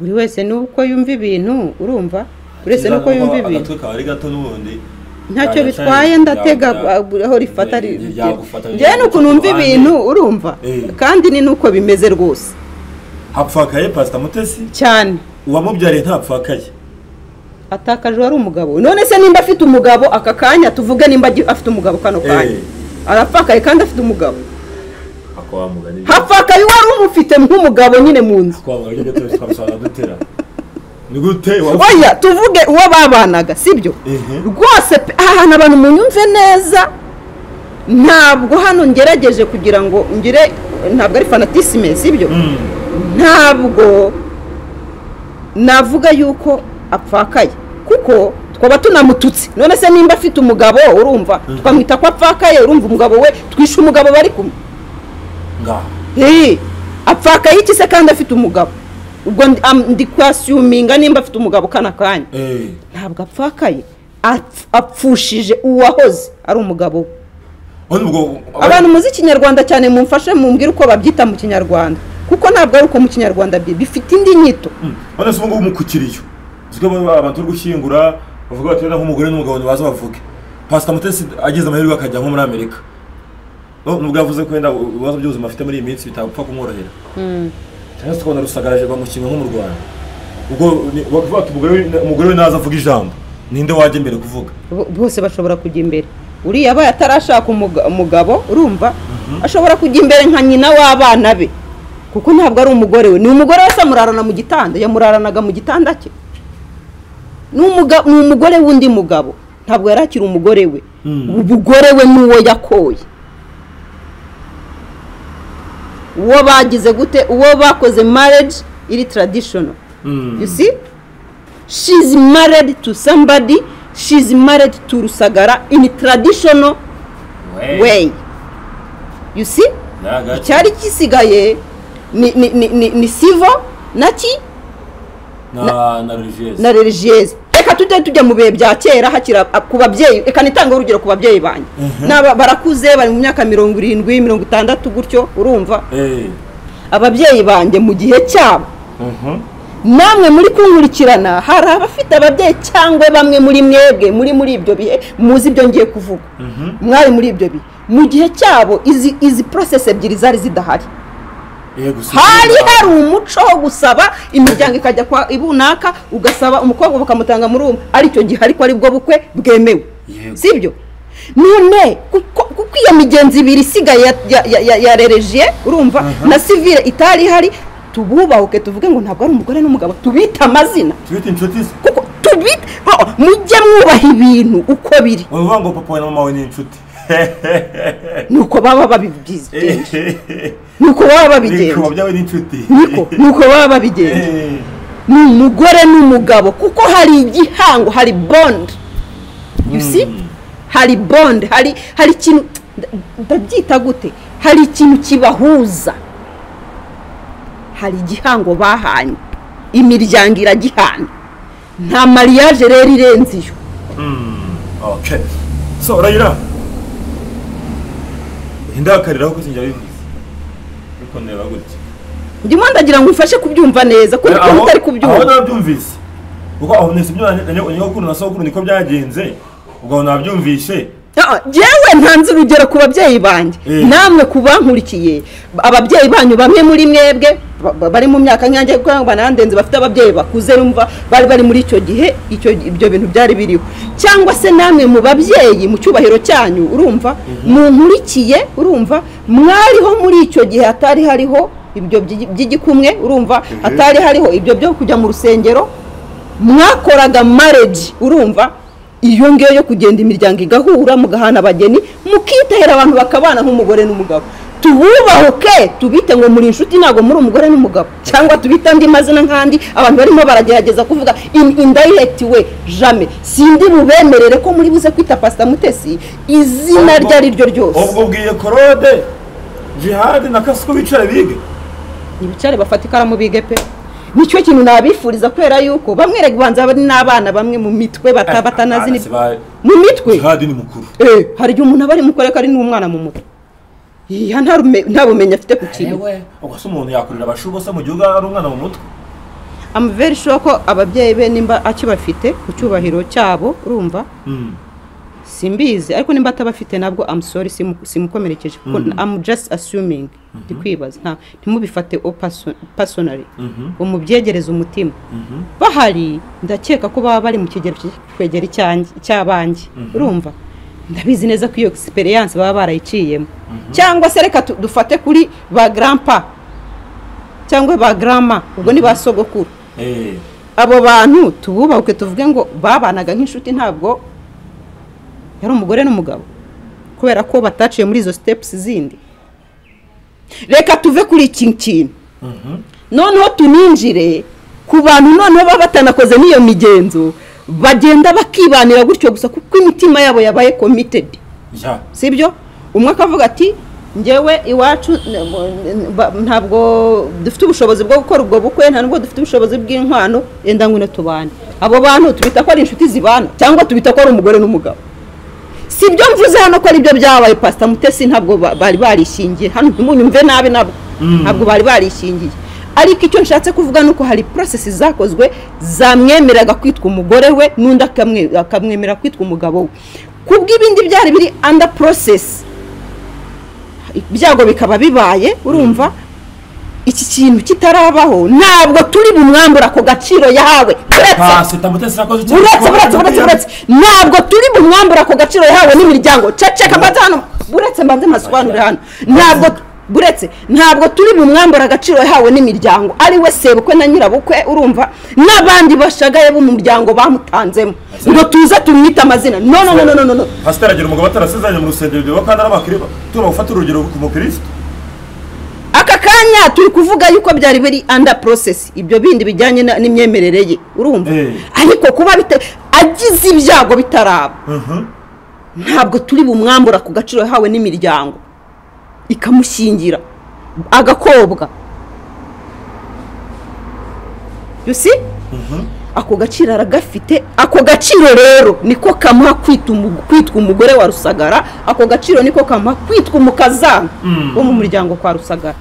Buri wese nuko yumva ibintu urumva, buri wese nuko yumva ibintu. Atwe kawari gato n'ubundi. Ntacyo bitwaye ndatega aho rifata je nuko numva ibintu urumva kandi ni nuko bimeze rwose. Hapfakaye Pastor Mutesi? Cyane. Uwamubyare ntapfakaye. Atakaje ari umugabo. None se nimba afite umugabo akakanya tuvuge nimba afite umugabo kano kanya. Arapfakaye kandi afite umugabo. Akwa mugani. Hapfakaye wari umufite nk'umugabo nyine munzi. Akwa mugani gato twasaba dutera. Ni gute wa? Oya tuvuge uwo babanaga sibyo? Rwose aha nabantu munyumve neza. Ntabwo hano ngerageje kugira ngo ngire ntabwo ari fanatisme sibyo? Ntabwo navuga yuko apfakaye kuko twaba tunamututse. None se nimba afite umugabo urumva twamwita kwa apfakaye urumva umugabo we twisha umugabo bari kumwe nga eh apfakaye iki se kandi afite umugabo ubwo ndi kwasuminga nimba afite umugabo kana kanya eh ntabwo apfakaye apfushije uwahoze ari umugabo. Abantu muzi Kinyarwanda cyane mumfashe mumbwire uko babyita mu Kinyarwanda kuko ntabwo ari uko mu Kinyarwanda bifite indi nyito. Bana se ngo umukukiriyo uzwe abantu uri gushyingura bavuga bati naho umugore n'umugabo baza bavuge Pastor Mutesi ageze amahirwe akajya nko muri Amerika no nubwo yavuze kwenda ubazo by'ubuzima afite muri iminsi bitapfa kumworohera mm cyane se ko narusagaraje kwa mukinnyi nko mu Rwanda ubwo bavuga ati umugore we naza avuga ijambo ninde waje mbere kuvuga bose bashobora kujya imbere uri yabaye atarashaka umugabo urumva ashobora kujya imbere nka nyina w'abana be kuko ntabwo ari umugore we ni umugore wese amurarana mu gitanda yamuraranaga mu gitanda cye n'umugabo n'umugore wundi mugabo ntabwo yarakira umugore we umugore we nuwo yakoye uwo bagize gute uwo bakoze marriage iri traditional you see she is married to somebody she is married to Rusagara in traditional way you see icyari kisigaye ni ni ni ni sivo nati na na religieuse na religieuse eka tujye tujya mu bihe bya kera hakira kubabyeyi eka nitanga urugero kubabyeyi banye naba barakuze bari mu myaka mirongo irindwi mirongo itandatu gutyo urumva eh ababyeyi banje mu gihe cyabo namwe muri kunkurikirana hari abafite ababyeyi cyangwa bamwe muri mwebwe muri muri ibyo bihe muzi ibyo ngiye kuvuga mwari muri ibyo bihe mu gihe cyabo izi izi process ebyiri zari zidahari. Hari hari umuco wo gusaba imiryango ikajya kwa ibunaka ugasaba umukobwa bakamutanga muri umwe aricyo gihe ariko ari bwo bukwe bwemewe sibyo none kuko iya migenzi ibiri sigaye ya reregie urumva na civile itari hari tububahuke tuvuge ngo ntabwo ari umugore n'umugabo tubita amazina tubita inshuti kuko tubita mujye mwubaha ibintu uko biri uvuga ngo papa we na mama we ni inshuti nuko baba babigenje nuko baba babigenje nuko byawe n'incuti nuko nuko baba babigenje ni umugore n'umugabo kuko hari igihango hari bond you see hari bond hari hari ikintu ndabyita gute hari ikintu kibahuza hari igihango bahanye imiryango iragihana nta mariage rero irenze iyo okay so Laila hindakarira ko sinjya bivuze uko nera gutse ndimo ndagira ngo ufashe kubyumva neza ko utari kubyumva aho nabyumvise uko aho nese byo nyo kuno nasokuru niko byagenze uko nabyumvise jewe ntanze urugero ku babyeyi banje namwe kubankurikiye ababyeyi banyu bamwe muri mwebwe bari mu myaka nyange kwangwa nandenze bafite ababyeyi bakuze rumva bari bari muri icyo gihe icyo ibyo bintu byari biriho cyangwa se namwe mu babyeyi mu cyubahiro cyanyu urumva munkurikiye urumva mwariho muri icyo gihe atari hariho ibyo byigikumwe urumva atari hariho ibyo byo kujya mu rusengero mwakoraga marriage urumva iyo ngiyo yo kugenda imiryango igahura mugahana abageni mukitahera abantu bakabana nk'umugore n'umugabo tububahuke tubite ngo muri inshuti nago muri umugore n'umugabo cyangwa tubita andi mazina nkandi abantu barimo baragerageza kuvuga in indirect way jamais sindi bubemerere ko muri buze kwita Pastor Mutesi izina rya riryo ryose ubwo bwiye korode Jihad na kasuko bicara bige. Nibicare bafatikara mu bige pe. Nicyo kintu nabifuriza kwera yuko bamwere gubanza n'abana bamwe mu mitwe batabatanazi ni mu mitwe. Jihad ni mukuru. Eh, hari umuntu abari mukoreka ari n'umwana mu mutwe. Iya ntabumenya afite ku kintu. Ewe, ugasa umuntu yakurira abashubose mu gihugu ari umwana mu mutwe. I'm very sure ko ababyeyi be nimba akibafite kucyubahiro cyabo urumva. Mm. Simbizi ariko nimba atabafite nabwo I'm sorry simukomerekeje kuko mm -hmm. I'm just assuming ndikwibaza mm -hmm. ntimubifate o personally umubyegereza mm -hmm. umutima mm -hmm. bahari ndakeka ko baba bari mu kigero kwegera cyanjye cyabanjye mm -hmm. urumva ndabizi neza ko iyo experience baba barayiciyemo mm -hmm. cyangwa se reka dufate kuri ba grandpa cyangwa ba grandma ubwo ni basogokuru eh abo bantu tububahuke tuvuge ngo babanaga nk'inshuti ntabwo yari umugore n'umugabo kubera ko bataciye muri izo steps zindi reka tuve kuri kinkin mhm noneho tuninjire ku bantu noneho babatanakoze niyo migenzo bagenda bakibanira gutyo gusa kuko imitima yabo yabaye committed ja sibyo umwe akavuga ati njewe iwacu ntabwo dufite ubushobozi bwo gukora ubwo bukwe ntabwo dufite ubushobozi bw'inkwano yenda ngune tubane abo bantu tubita ko ari inshuti zibana cyangwa tubita ko ari umugore n'umugabo sibyo mvuze hano ko ari byo byabaye Pastor Mutesi ntabwo bari barishingiye hano umunyumve nabe nabo ntabwo bari barishingiye ariko icyo nshatse kuvuga nuko hari process zakozwe zamwemeraga kwitwa umugore we n'unda kamwe akamwemera kwitwa umugabo we kubwo ibindi byari biri under process byago bikaba bibaye urumva iki kintu kitarabaho ntabwo turi bumwambura ko gaciro yahawe ntabwo turi bumwambura ko gaciro yahawe n'imiryango ceceka bazano buretse mbanze maswanura hano ntabwo buretse ntabwo turi bumwambura gaciro yahawe n'imiryango ari we sebukwe na nyirabukwe urumva nabandi bashagaye b'umuryango bamutanzemo ngo tuza tumwita amazina no no no no no pasitaragira umugabo atarasezanye mu rusengero bakanda n'abakristo turabufata urugero rw'umukristo akakanya turi kuvuga yuko byari biri under process ibyo bindi bijyanye n'imyemerere ye urumva ariko kuba bite agize ibyago bitaraba ntabwo turi bumwambura ku gaciro yahawe n'imiryango ikamushingira agakobwa you see ako gaciro aragafite ako gaciro rero niko kamuha kwitwa umugore wa Rusagara ako gaciro niko kamuha kwitwa umukazana wo mu muryango kwa Rusagara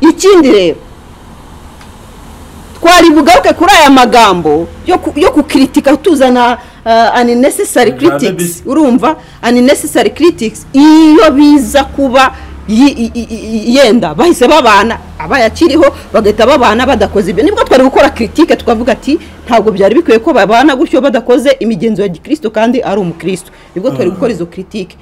ikindi rero twari bugaruke kuri aya magambo yo kukritika tuzana unnecessary critics urumva unnecessary critics iyo biza kuba yenda bahise babana abayakiriho bagahita babana badakoze ibyo nibwo twari gukora critique tukavuga ati ntabwo byari bikwiye ko babana gutyo badakoze imigenzo ya gikristo kandi ari umukristo nibwo twari gukora izo critique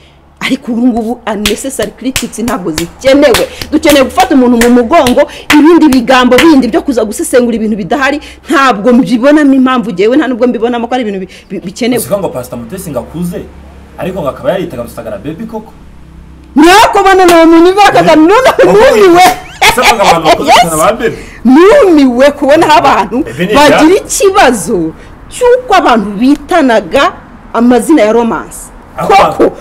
ariko ubu ngubu unnecessary critiques ntabwo zikenewe dukeneye gufata umuntu mu mugongo ibindi bigambo bindi byo kuza gusesengura ibintu bidahari ntabwo mbibonamo impamvu jewe nta nubwo mbibonamo ko ari ibintu bikenewe ngo Pastor Mutesi ngakuze ariko ngakaba yaritaga Rusagara baby koko Nako bana na muniva kaka nuna numiwe numiwe kubona abantu bagira ikibazo cyuko abantu bitanaga amazina ya romance koko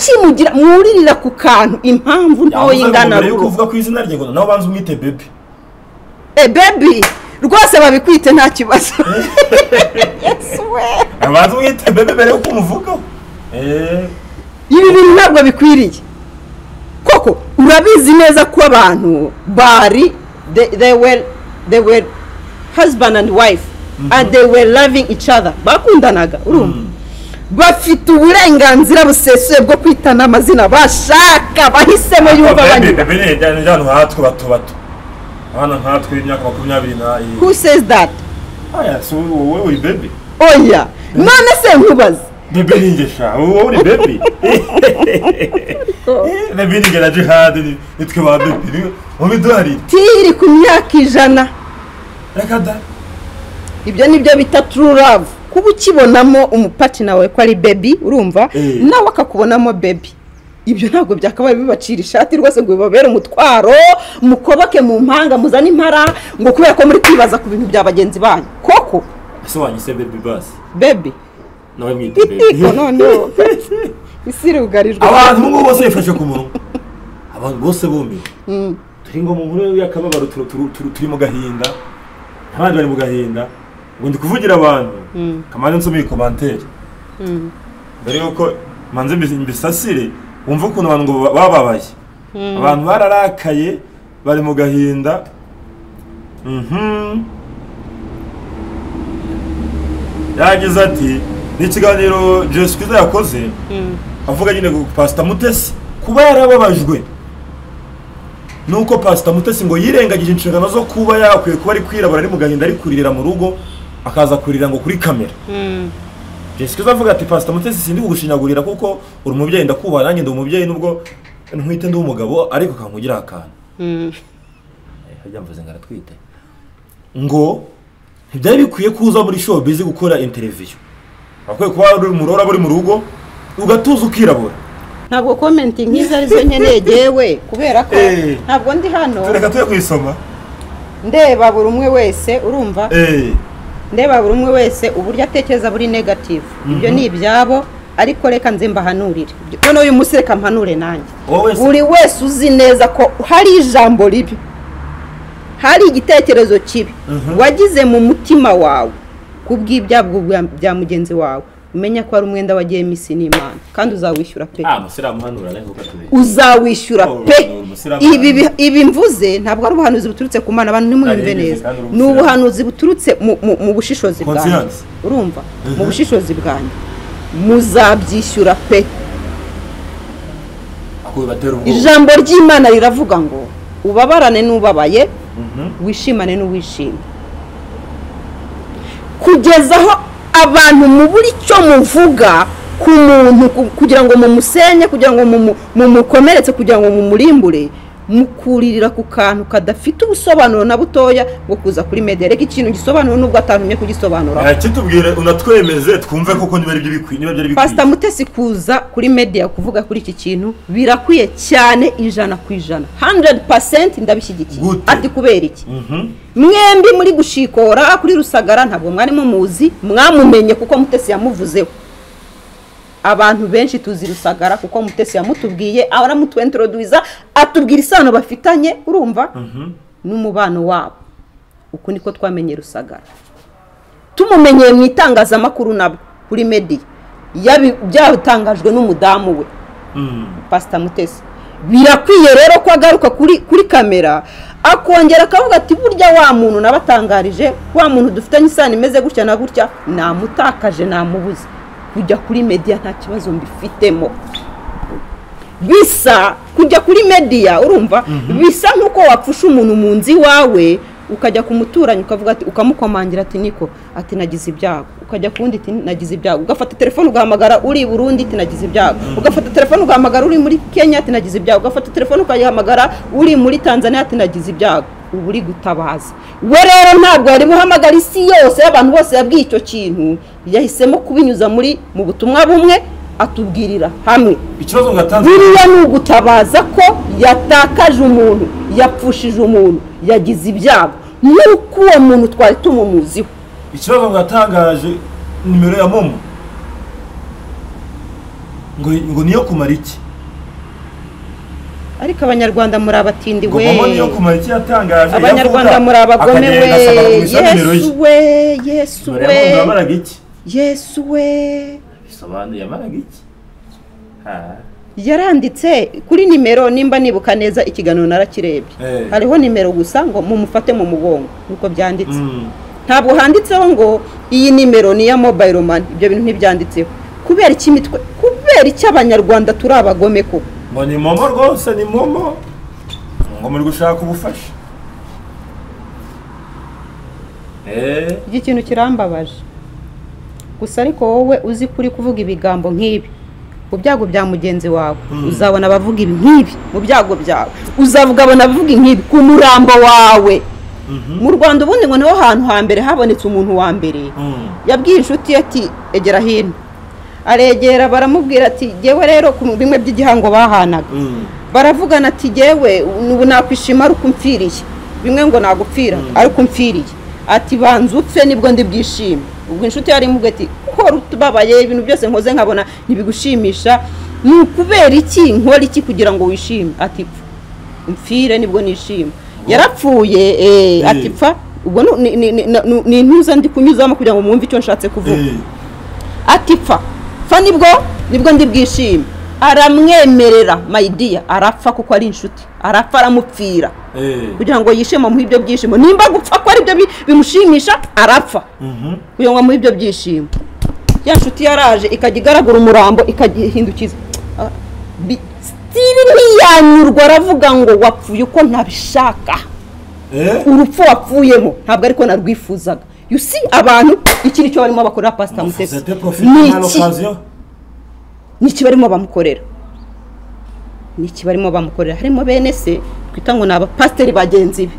ukimugira muririra ku kantu impamvu nto yingana ruko uvuga ku izina rye ngo naho banze umwite baby eh baby rwose babikwite nta kibazo yes we abantu umwite baby bere uko muvuga eh ibi bintu ntabwo bikwiriye koko urabizi neza ko abantu bari they, they were they were husband and wife mm -hmm. and they were loving each other bakundanaga urumva mm -hmm. bafite uburenganzira busesuye bwo kwitana amazina bashaka bahisemo yuba bandi bene cyane cyane hatwe bato bato bana hatwe imyaka makumyabiri na who says that aya so wewe baby oh yeah none se nkubaza baby ningesha wowe ni baby baby ngela jihad nitwe ba baby umidwari tiri ku myaka ijana rakada ibyo nibyo bita true love kuba ukibonamo umupartner wawe ko ari baby urumva nawe akakubonamo baby ibyo ntabwo byakabaye bibacira ishati rwose ngo babere umutwaro mukobake mu mpanga muzana impara ngo kubera ko muri kwibaza ku bintu bya bagenzi banyu koko so wanyise baby basi baby no mi baby no no isiri ugarijwe abantu ngo bose yifashe ku murongo abantu bose bumbi mm. turi ngo mu nkuru y'akababaro turi mu gahinda abandi bari mu gahinda ngo ndi kuvugira abantu mm. kamane nsumiye commentaire mm. bari uko manze mbisasire umva ukuntu abantu ngo bababaye mm. abantu bararakaye bari mu gahinda mhm mm yagize ati nikiganiro Jesukiza yakoze mm. avuga nyine ku Pastor Mutesi kuba yarababajwe nuko Pastor Mutesi ngo yirengagije inshingano zo kuba yakwiye kuba ari kwirabura ari mu gahinda ari kuririra mu rugo akaza kurira ngo kuri kamera mm. Jesukiza avuga ati Pastor Mutesi sindi kugushinyagurira kuko uri umubyeyi ndakubaha nanjye ndi umubyeyi nubwo ntwite ndi umugabo ariko kankugira akana mm. hajyamvuze ngaratwite ngo byari bikwiye kuza muri show busy gukora interview akwiye kuba uri murora buri mu rugo ugatuza ukirabura ntabwo commenting nkiza ari zo nyenegewe kubera ko ntabwo ndi hano tureka tuye kwisoma ndeba buri umwe wese urumva eh ndeba buri umwe wese uburyo atekereza buri negative ibyo ni ibyabo ariko reka nze mbahanurire none uyu museka mpanure nanjye uri wese uzi neza ko hari ijambo ribi hari igitekerezo kibi wagize mu mutima wawe kubw'ibyabwo bya mugenzi wawe umenya ko ari umwenda wagiye misi n'Imana kandi uzawishyura pe ah musiramu hanura nako katubiri uzawishyura pe ibi ibi mvuze ntabwo ari ubuhanuzi buturutse ku Mana abantu nimwumve neza ni ubuhanuzi buturutse mu bushishozi bwanyu urumva mu bushishozi bwanyu muzabyishyura pe ijambo ry'Imana riravuga ngo ubabarane n'ubabaye wishimane n'uwishimye kugezaho abantu mu buri cyo muvuga ku muntu kugira ngo mumusenye kugira ngo mumukomeretse kugira ngo mumurimbure mukuririra ku kantu kadafite ubusobanuro na butoya ngo kuza kuri media reka ikintu gisobanura nubwo atantumye kugisobanura aha kitubwire unatwemeze twumve koko niba ari byo bikwiye Pastor Mutesi kuza kuri media kuvuga kuri iki kintu birakwiye cyane ijana ku ijana one hundred percent ndabishyigikiye ati kubera iki mwembi muri gushikora kuri Rusagara ntabwo mwari mu muzi mwamumenye kuko Mutesi yamuvuzeho abantu benshi tuzi Rusagara kuko Mutesi yamutubwiye aramutu introduiza atubwira isano bafitanye urumva n'umubano wabo uko niko twamenye Rusagara tumumenye mu itangazamakuru nabo kuri media yabyatangajwe n'umudamu we Pastor Mutesi birakwiye rero ko agaruka kuri kuri kamera akongera akavuga ati burya wa muntu nabatangarije wa muntu dufitanye isano imeze gutya na gutya namutakaje namubuze kujya kuri media nta kibazo mbifitemo bisa kujya kuri media urumva mm -hmm. bisa nuko wapfusha umuntu munzi wawe ukajya kumuturanya ukavuga ati ukamukomangira ati niko ati nagize ibyago ukajya kundi ati nagize ibyago ugafata telefone ugahamagara uri Burundi ati nagize ibyago mm -hmm. ugafata telefone ugahamagara uri muri Kenya ati nagize ibyago ugafata telefone ukayihamagara uri muri Tanzania ati nagize ibyago uburi gutabaza we rero ntabwo ari buhamagara isi yose abantu bose yabwiye icyo kintu yahisemo kubinyuza muri mu butumwa bumwe atubwirira hamwe ikibazo ngatanze biriya n'ugutabaza ko yatakaje umuntu yapfushije umuntu yagize ibyago nuko uwo muntu twari tumumuziho ikibazo ngatangaje nimero ya momo ngo ngo niyo kumara iki ariko abanyarwanda muri abatindi we abanyarwanda muri abagomewe Yesu we Yesu we Yesu we bisobanuye amaraga iki ha yaranditse kuri nimero nimba nibuka neza ikiganiro narakirebye hariho nimero gusa ngo mumufate mu mugongo nuko byanditse ntabwo handitseho ngo iyi nimero ni ya mobile man ibyo bintu ntibyanditseho kubera ikimitwe kubera icy'abanyarwanda turi abagome ko Moni momo rwose ni momo ngo muri gushaka ubufasha eh ikintu kirambabaje gusa ariko wowe uzi kuri kuvuga ibigambo nk'ibi mu byago bya mugenzi wawe uzabona abavuga ibi nk'ibi mu byago byawe uzavuga abona abavuga nk'ibi ku murambo wawe mu Rwanda ubundi ngo niho hantu hambere habonetse umuntu wa mbere yabwiye inshuti ati egera hino aregera baramubwira ati jewe rero ku bimwe by'igihango bahanaga baravugana ati jewe ubu nakwishima ari kumfiriye bimwe ngo nagupfira ari kumfiriye ati banzutse nibwo ndi byishime ubwo inshuti yari mubwe ati ko rutubabaye ibintu byose nkoze nkabona nibigushimisha ni kubera iki nkora iki kugira ngo wishime ati mfire nibwo nishima yarapfuye eh atipfa ubwo ni ntuza ndi kunyuzamo kugira ngo mwumve icyo nshatse kuvuga atipfa fa nibwo nibwo ndi bwishima aramwemerera my dear arapfa kuko ari inshuti arapfa aramupfira kugira ngo yishema mu ibyo byishimo nimba gupfa ko ari ibyo bimushimisha arapfa kugira ngo mu ibyo byishimo ya nshuti yaraje ikagigaragura umurambo ikagihindukiza Steve ntiyanyurwa aravuga ngo wapfuye uko ntabishaka eh urupfu wapfuyemo ntabwo ariko narwifuzaga you see abantu iki nicyo barimo bakora Pastor Mutesi niki barimo bamukorera niki barimo bamukorera harimo bene se twita ngo naba pastor bagenzi be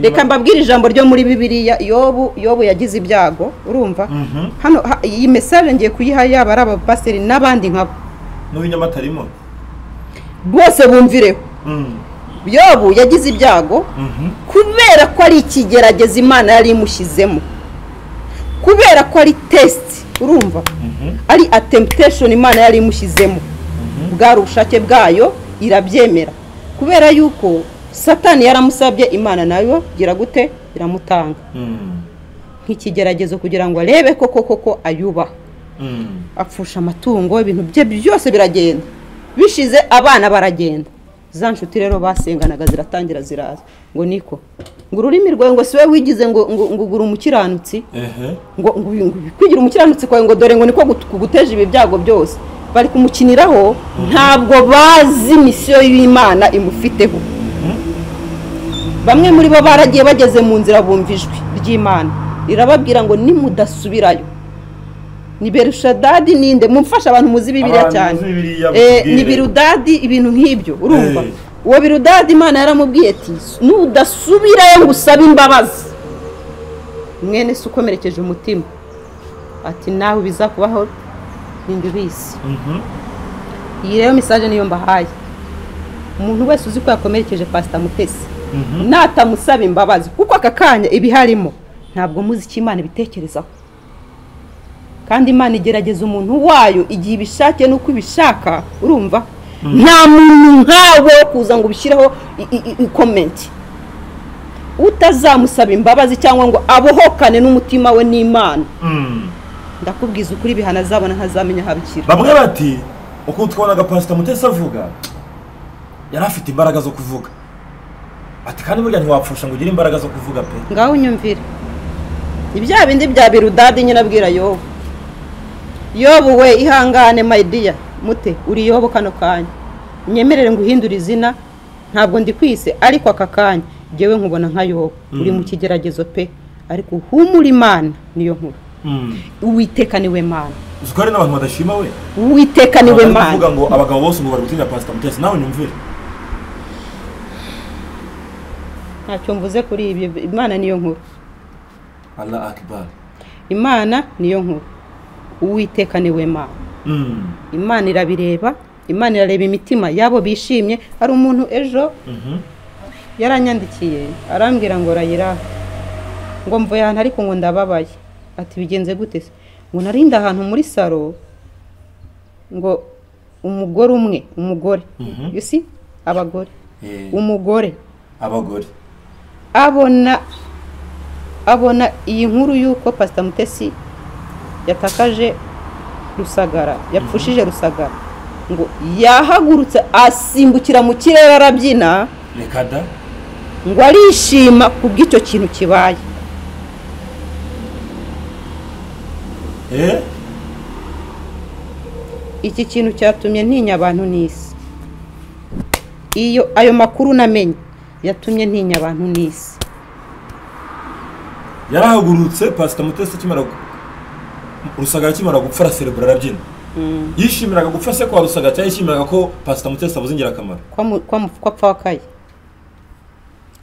reka mbabwira ijambo ryo muri Bibiliya Yobu Yobu yagize ibyago urumva hano iyi message ngiye kuyiha yaba araba pastor nabandi nkabo no binyabatarimo bose bumvireho Yobu yagize ibyago kubera ko ari ikigerageza Imana yari imushyizemo kubera ko ari test urumva ari a temptation Imana yari imushyizemo bwari ubushake bwayo irabyemera kubera yuko Satani yaramusabye Imana nayo gira gute iramutanga nk'ikigeragezo kugira ngo arebe koko koko ayuba apfusha amatungo ibintu bye byose biragenda bishize abana baragenda za nshuti rero basenganaga ziratangira ziraza ngo niko ngo ururimi rwawe ngo siwe wigize ngo ngugura umukiranutsi ngo kwigira umukiranutsi kwawe ngo dore ngo niko guteje ibi byago byose bari kumukiniraho ntabwo bazi misiyo y'Imana imufiteho bamwe muri bo baragiye bageze mu nzira bumvijwe ry'Imana irababwira ngo nimudasubirayo niberushadadi ninde mumfasha abantu muzi Bibiliya cyane eh nibirudadi ibintu nk'ibyo urumva uwo birudadi Imana yaramubwiye ati nudasubirayo gusaba imbabazi mwene sukomerekeje umutima ati nawe bizakubaho n'indubisi iyi rero message niyo mbahaye umuntu wese uzi ko yakomerekeje Pastor Mutesi natamusaba imbabazi kuko akakanya ibiharimo ntabwo muzi cy'Imana bitekereza kandi Imana igerageza umuntu wayo igihe ibishake no kubishaka urumva nta muntu nkawe kuza ngo ubishyireho comment utazamusaba imbabazi cyangwa ngo abohokane n'umutima we n'Imana ndakubwiza ukuri bihana zabona ntazamenya habikira bamwe bati uko twabonaga Pastor Mutesi avuga yarafite imbaraga zo kuvuga ati kandi burya ntiwapfusha ngo ugire imbaraga zo kuvuga pe ngaho unyumvire ibya bindi bya birudadi nyina abwira yo Yobu we ihangane my dear mute uri Yobu kano kanya nyemerere nguhindura izina ntabwo ndi kwise ariko akakanya jewe nkubona nka Yobu uri mu kigeragezo pe ariko humura Imana niyo nkuru uwitekane we Imana uzukare n'abantu badashima we uwitekane we Imana uvuga ngo abagabo bose ngo bari gutinya Pastor Mutesi nawe nyumvire ntacyo mvuze kuri ibyo Imana niyo nkuru Allah akbar Imana niyo nkuru uwitekane we Imana Imana irabireba Imana irareba imitima yabo bishimye ari umuntu ejo yaranyandikiye arambwira ngo rayira ngo mvuye ahantu ariko ngo ndababaye ati bigenze gute se ngo narinda ahantu muri saro ngo umugore umwe umugore you see abagore umugore abagore abona abona iyi nkuru yuko Pastor Mutesi yatakaje Rusagara yapfushije Rusagara ngo yahagurutse asimbukira mu kirere arabyina rekada ngo arishima kubw'icyo kintu kibaye eh iki kintu cyatumye ntinya abantu n'isi iyo ayo makuru namenye yatumye ntinya abantu n'isi yarahagurutse Pastor Mutesi kimara Rusagara kimara gupfa araserebura arabyina yishimiraga gupfa se kwa Rusagara cyangwa yishimiraga ko Pastor Mutesi abuze ingirakamaro ko apfa wakaye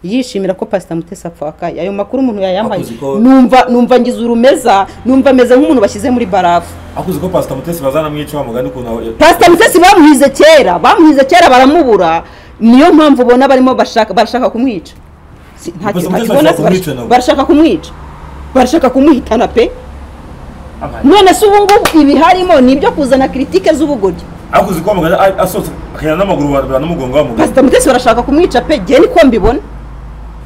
yishimira ko Pastor Mutesi apfa wakaye ayo makuru umuntu yayambaye numva numva ngize urumeza numva ameze nk'umuntu bashyize muri barafu akuzi ko Pastor Mutesi bazanamwica bamugana ukuntu Pastor Mutesi bamuhize kera bamuhize kera baramubura niyo mpamvu ubona barimo bashaka bashaka kumwica barashaka kumwica barashaka kumuhitana pe none se ubu ngubu ibiharimo nibyo kuzana kritike z'ubugoryi Pastor Mutesi urashaka kumwica pe je ni ko mbibona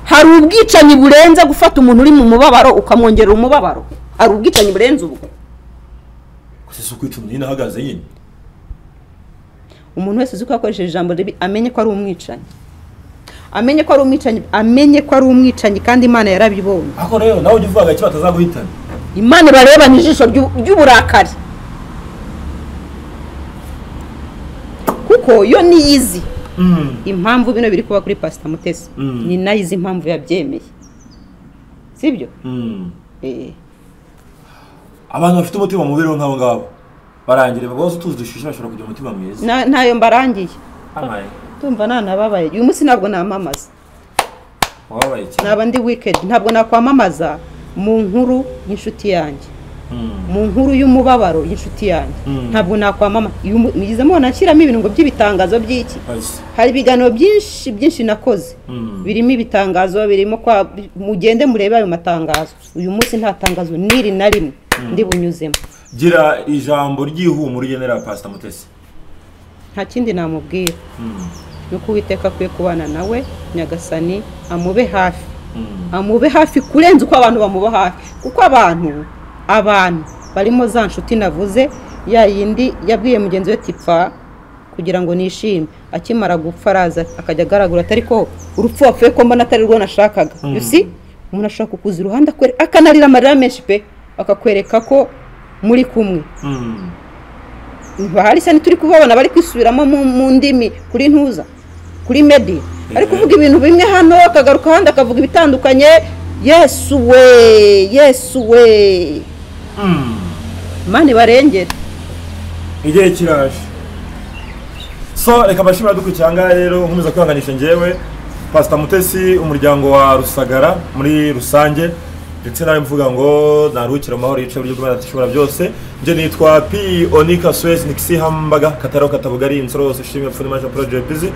hari ubwicanyi burenze gufata umuntu uri mu mubabaro ukamwongera umubabaro hari ubwicanyi burenze ubwo kusese ukwica umuntu inahagaze nyine umuntu wese zuko akoresheje ijambo ribi amenye ko ari umwicanyi amenye ko ari umwicanyi amenye ko ari umwicanyi kandi Imana yarabibonye ako rero nawe uvuga iki batazaguhitana Imana bareba n'ijisho ry'uburakari kuko yo ni izi mm. impamvu bino biri kuba kuri Pastor Mutesi mm. ni nayizi impamvu yabyemeye sibyo mm. eh abantu bafite umutima mubero nkabo ngabo barangire bagose tuzi dushishira ashora kujya umutima mwiza na nayo mbarangiye amaye tumva nana babaye uyu munsi nabwo namamaza wabaye cyane nabandi wicked ntabwo nakwamamaza mu nkuru y'inshuti yanjye mu nkuru y'umubabaro y'inshuti yanjye ntabwo nakwamama myize mubona akiramo ibintu ngo by'ibitangazo by'iki hari ibiganiro byinshi byinshi nakoze birimo ibitangazo birimo kwa mugende murebe ayo matangazo uyu munsi nta tangazo niri na rimwe ndi bunyuzemo gira ijambo ry'ihumure genera Pastor Mutesi nta kindi namubwira nuko Uwiteka kwiye kubana nawe Nyagasani amube hafi amube hafi kurenza uko abantu bamuba hafi kuko abantu abantu barimo za nshuti navuze ya yindi yabwiye mugenzi we tipfa kugira ngo nishime akimara gupfaraza akajya garagura atariko urupfu wapfuye ko mbona atari rwo nashakaga mm. usi umuntu ashaka kukuza ruhanda kwere akanarira amarira menshi pe akakwereka ko muri kumwe mm. bahari sani turi kubabona bari kwisubiramo mu ndimi kuri ntuza kuri medi yeah. ari kuvuga ibintu bimwe hano akagaruka handa akavuga ibitandukanye Yesu we Yesu we Mm. Mani barengera igihe kiraje so reka bashimira dukwicanga rero nkomeza kwihanganisha njewe Pastor Mutesi umuryango wa Rusagara muri rusange ndetse nawe mvuga ngo narukira amahoro yice buryo bwa tishobora byose nje nitwa P Onika Swes Nixi Hambaga Kataro Katabugari insoro shimye pfuni maja project busy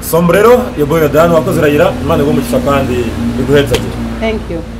sombrero yeboya dan wakozerayira Imana ngo mugisha kandi iguheza thank you